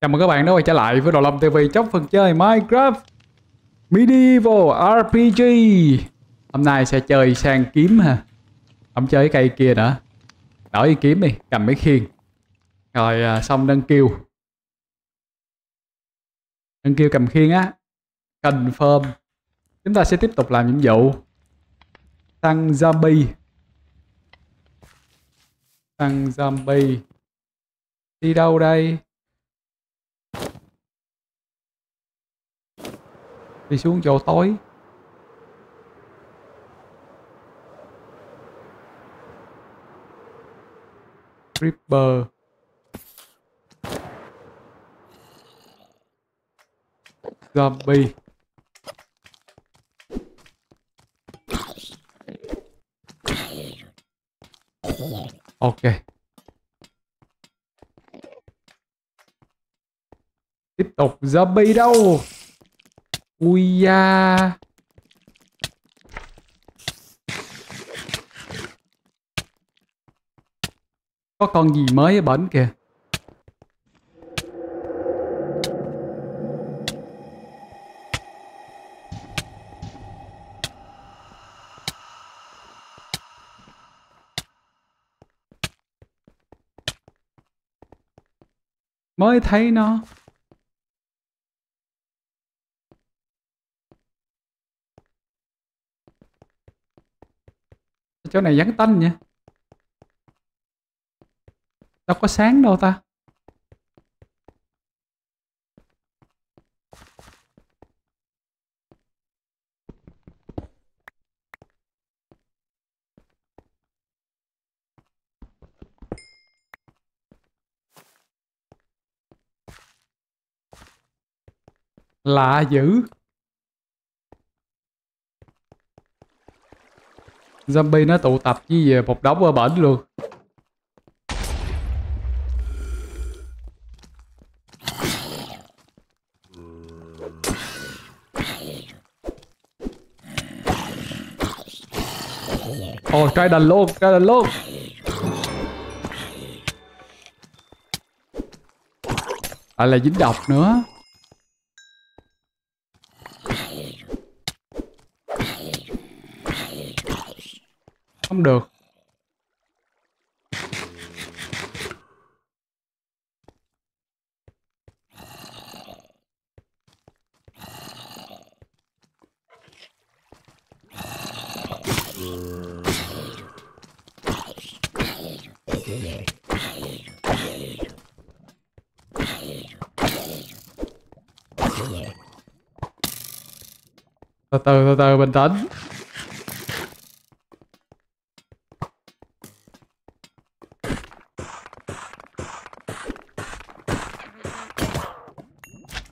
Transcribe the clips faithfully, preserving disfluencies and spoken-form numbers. Chào mừng các bạn đã quay trở lại với Đồ Lông ti vi trong phần chơi Minecraft Medieval rờ pê giê. Hôm nay sẽ chơi sang kiếm ha. Không chơi cái cây kia nữa. Đổi kiếm đi, cầm mấy khiên. Rồi à, xong nâng kêu. Nâng kêu cầm khiên á. Confirm. Chúng ta sẽ tiếp tục làm nhiệm vụ. Tăng zombie. Tăng zombie. Đi đâu đây? Đi xuống chỗ tối. Creeper. Zombie. Ok. Tiếp tục zombie đâu? Ui da. Có con gì mới ở bển kìa. Mới thấy nó. Chỗ này vắng tanh nha. Đâu có sáng đâu ta. Lạ dữ. Zombie nó tụ tập với một đống ở bển luôn. Ồ, oh, trai đành luôn, trai đành luôn. Lại là dính độc nữa. Không được. Từ từ từ từ bình tĩnh.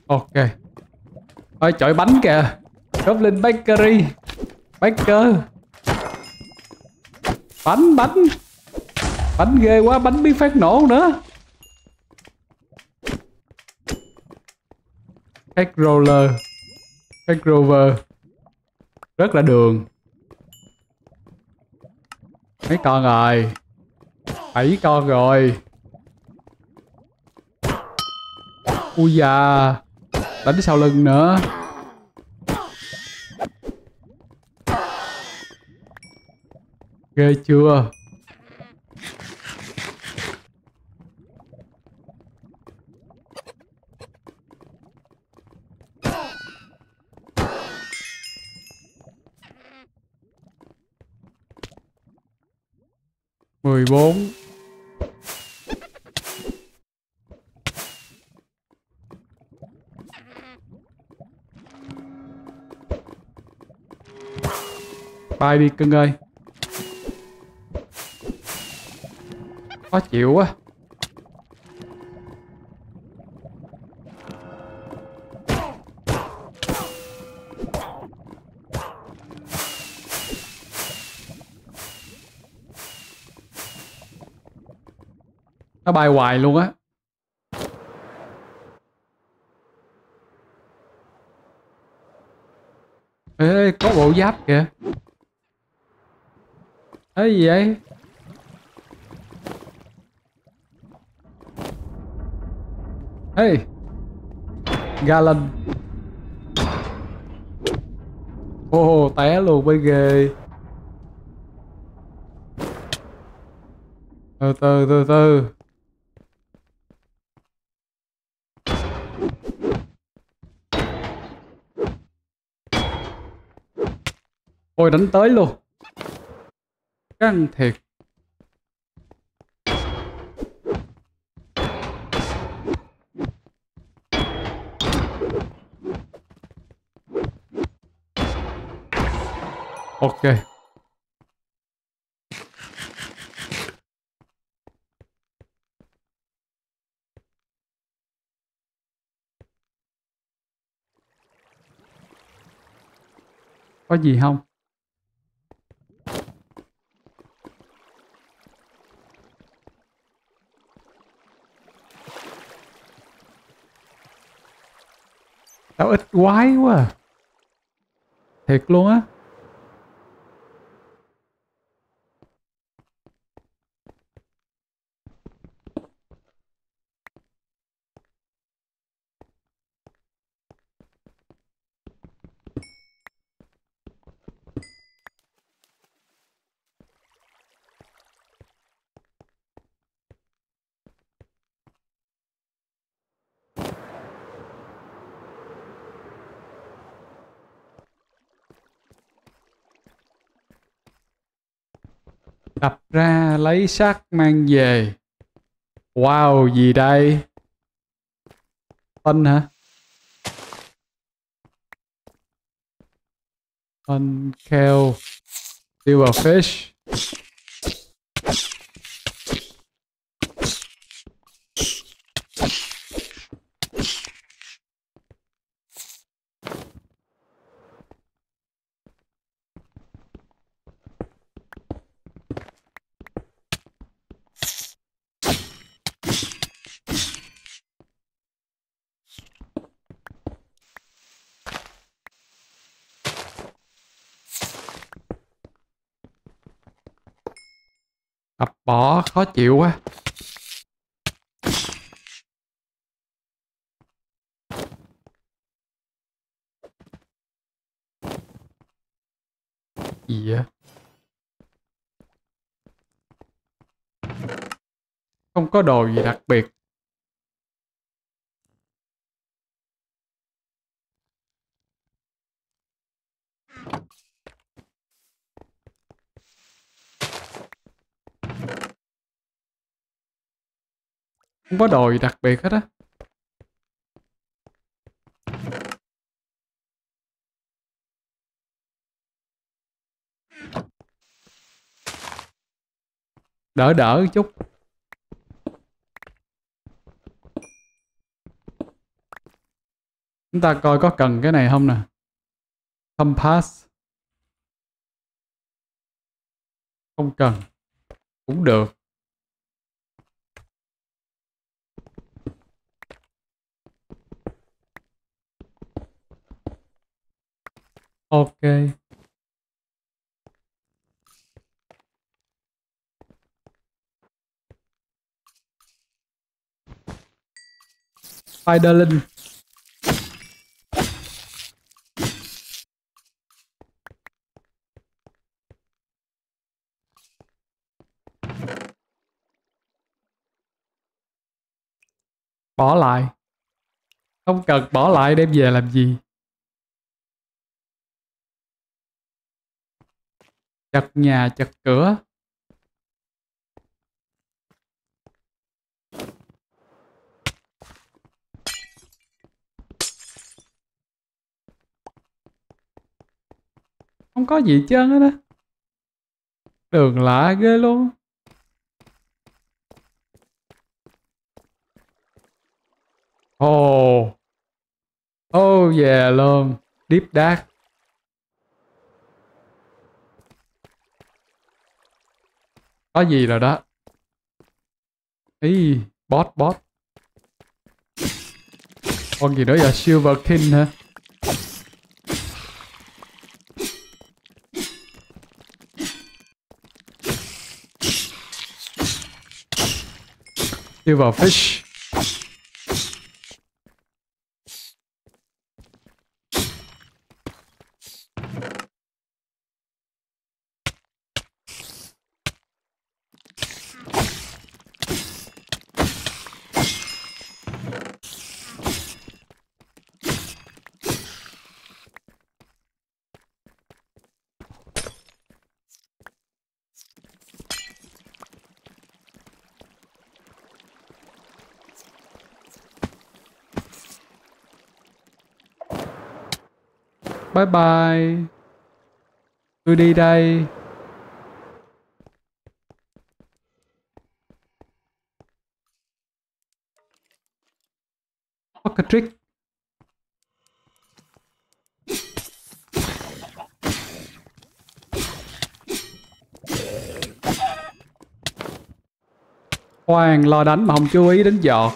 Ok. Ôi trời bánh kìa. Goblin Bakery. Baker. Bánh bánh. Bánh ghê quá, bánh biết phát nổ nữa. Egg roller. Egg rover. Rất là đường. Mấy con rồi. Bảy con rồi. Ui da. Đánh sau lưng nữa. Ghê chưa. mười bốn. Bay đi cưng ơi. Khó chịu quá. Nó bay hoài luôn á. Ê, có bộ giáp kìa. Cái gì vậy? Ê, Galen. Ô oh, té luôn mới ghê. Từ từ từ từ. Ôi đánh tới luôn. Căng thiệt. Ok. Có gì không? Tao ít quái quá à. Thiệt luôn á. Đập ra lấy xác mang về. Wow, gì đây? Phân hả? Phân keo Silverfish. Ập bỏ khó chịu quá. Gì vậy? Không có đồ gì đặc biệt. Không có đồ gì đặc biệt hết á. Đỡ đỡ chút. Chúng ta coi có cần cái này không nè. Compass. Không cần. Cũng được. Ok. Spider-Link. Bỏ lại. Không cần bỏ lại đem về làm gì. Chặt nhà chặt cửa. Không có gì trơn hết á. Đường lạ ghê luôn. Ồ. Oh. Ồ oh yeah luôn. Deep Dark. Có gì rồi đó. Ý, bot bot. Con gì đó là Silver King hả? Silverfish. Bye bye. Tôi đi đây. Fuck a trick. Hoàng lo đánh mà không chú ý đến giọt.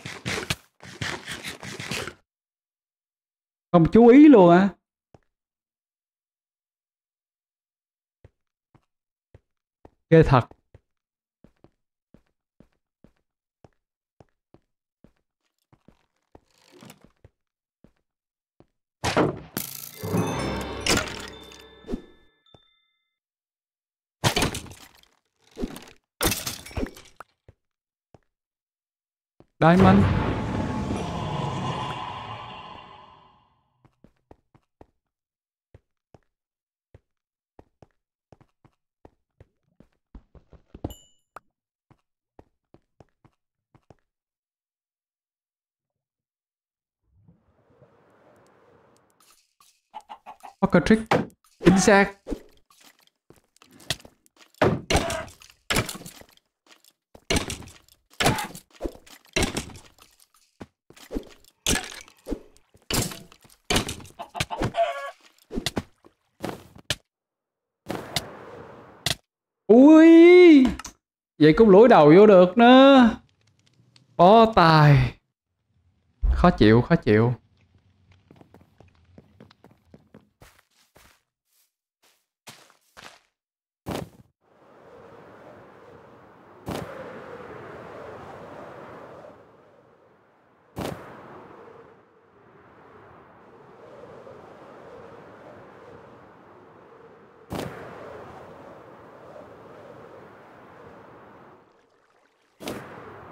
Không chú ý luôn á. À. Ghê thật. Diamond. Pocket trick. Chính xác. Ui, vậy cũng lũi đầu vô được nữa. Bó tài. Khó chịu, khó chịu.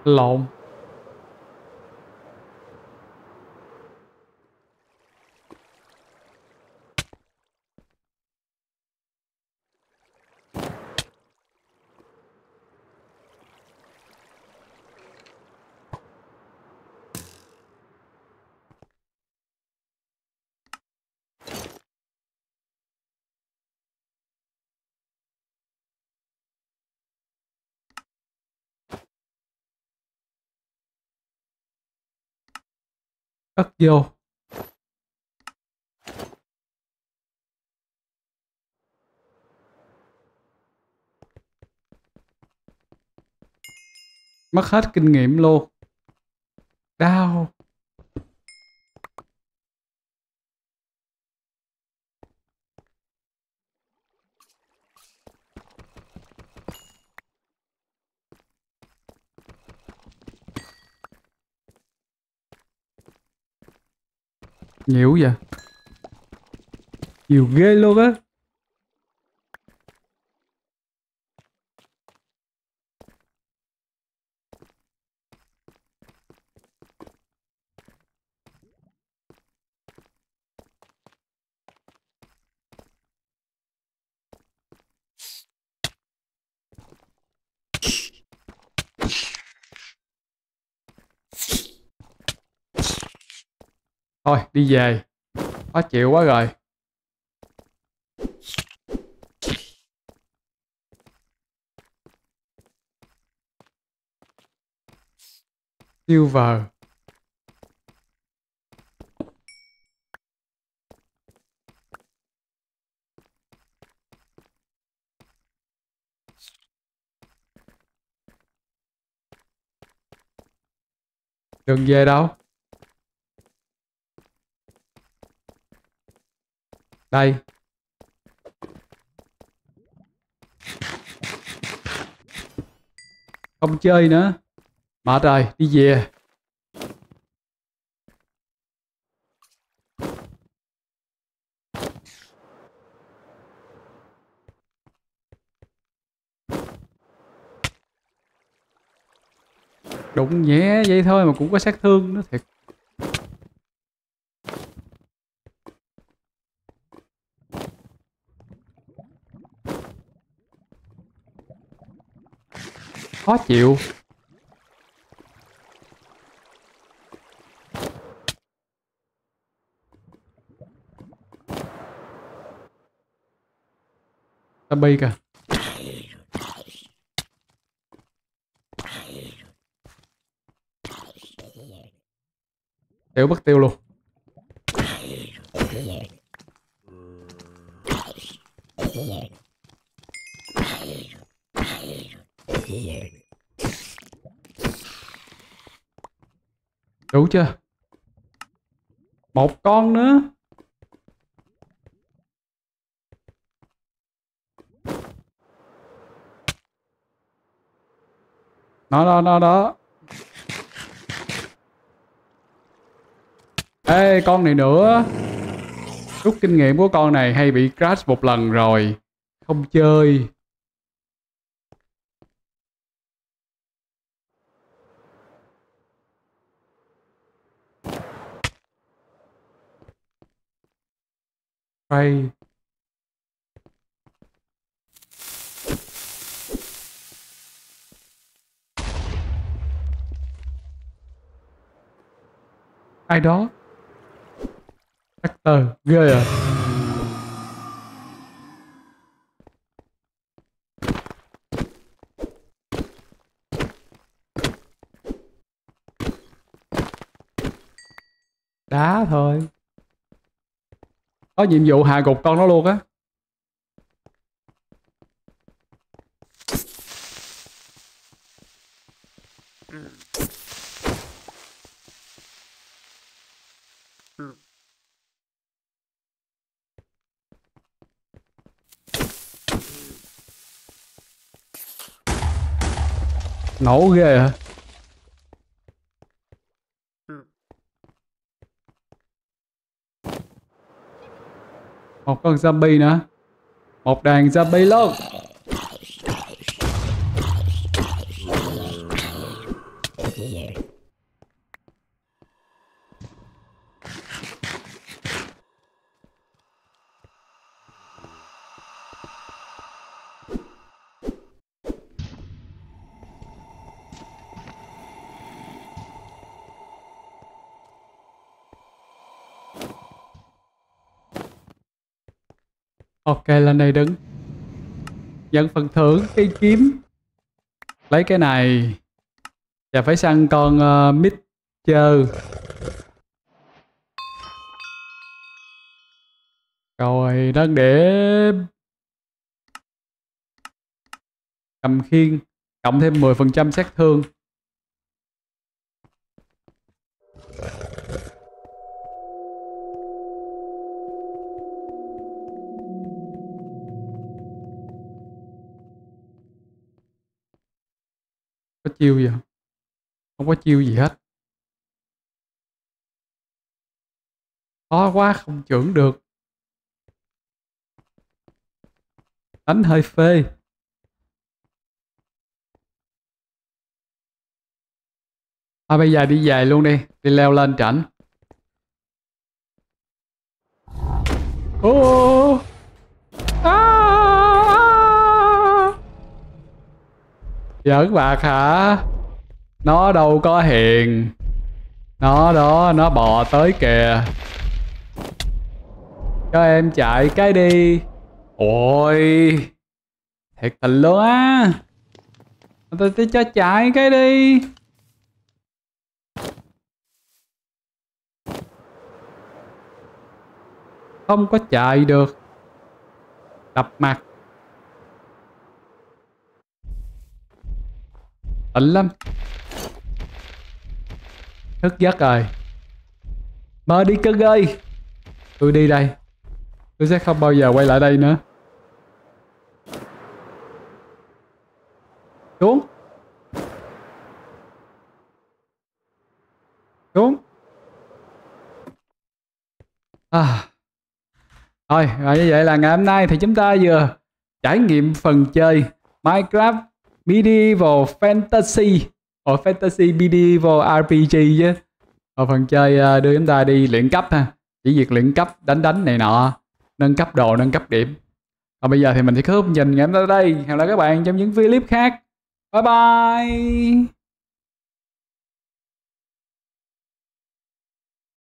Lộn. Cất vô. Mất hết kinh nghiệm luôn. Đau. Nhiều vậy. Nhiều ghê luôn á. Thôi đi về. Khó chịu quá rồi. Silver. Đừng về đâu. Đây. Không chơi nữa. Mệt rồi, đi về. Đụng nhẹ vậy thôi mà cũng có sát thương nữa thiệt. Khó chịu. Ta bay cả. Tiêu bắt tiêu luôn. Đủ chưa? Một con nữa. Nó đó, nó đó. Ê, con này nữa. Rút kinh nghiệm của con này hay bị crash một lần rồi. Không chơi. Hay. Ai đó? Actor, ghê à. Đá thôi. Có nhiệm vụ hạ gục con nó luôn á. Nổ ghê hả? Một con zombie nữa. Một đàn zombie luôn. Ok, lên đây đứng. Nhận phần thưởng cây kiếm. Lấy cái này. Và phải săn con uh, mixer. Rồi, đang để cầm khiên. Cộng thêm mười phần trăm sát thương. Có chiêu gì không? Không có chiêu gì hết. Khó quá không trưởng được. Đánh hơi phê. À, bây giờ đi về luôn đi. Đi leo lên trển. Ô à. Giỡn bạc hả? Nó đâu có hiền. Nó đó, nó bò tới kìa. Cho em chạy cái đi. Ôi, thiệt tình luôn á. Tôi cho chạy cái đi. Không có chạy được. Đập mặt. Tỉnh lắm. Thức giấc rồi. Mơ đi cưng ơi. Tôi đi đây. Tôi sẽ không bao giờ quay lại đây nữa. Xuống. Xuống. À. Thôi, rồi như vậy là ngày hôm nay thì chúng ta vừa trải nghiệm phần chơi Minecraft Medieval Fantasy ở Fantasy Medieval rờ pê giê chứ. Ở phần chơi đưa chúng ta đi luyện cấp ha. Chỉ việc luyện cấp, đánh đánh này nọ, nâng cấp đồ, nâng cấp điểm. Còn bây giờ thì mình sẽ khép nhìn ngày hôm nay đây. Hẹn gặp lại các bạn trong những clip khác. Bye bye.